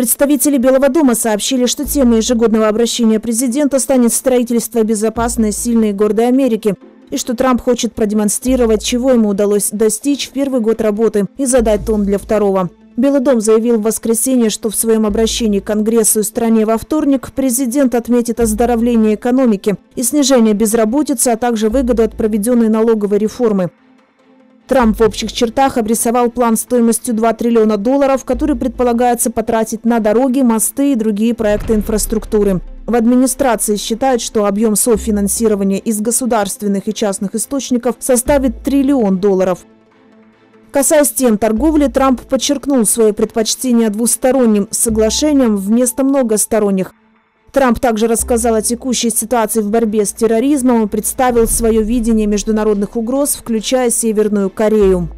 Представители Белого дома сообщили, что темой ежегодного обращения президента станет строительство безопасной, сильной и гордой Америки, и что Трамп хочет продемонстрировать, чего ему удалось достичь в первый год работы, и задать тон для второго. Белый дом заявил в воскресенье, что в своем обращении к Конгрессу и стране во вторник президент отметит оздоровление экономики и снижение безработицы, а также выгоды от проведенной налоговой реформы. Трамп в общих чертах обрисовал план стоимостью $2 триллиона, который предполагается потратить на дороги, мосты и другие проекты инфраструктуры. В администрации считают, что объем софинансирования из государственных и частных источников составит $1 триллион. Касаясь тем торговли, Трамп подчеркнул свое предпочтение двусторонним соглашениям вместо многосторонних. Трамп также рассказал о текущей ситуации в борьбе с терроризмом и представил свое видение международных угроз, включая Северную Корею.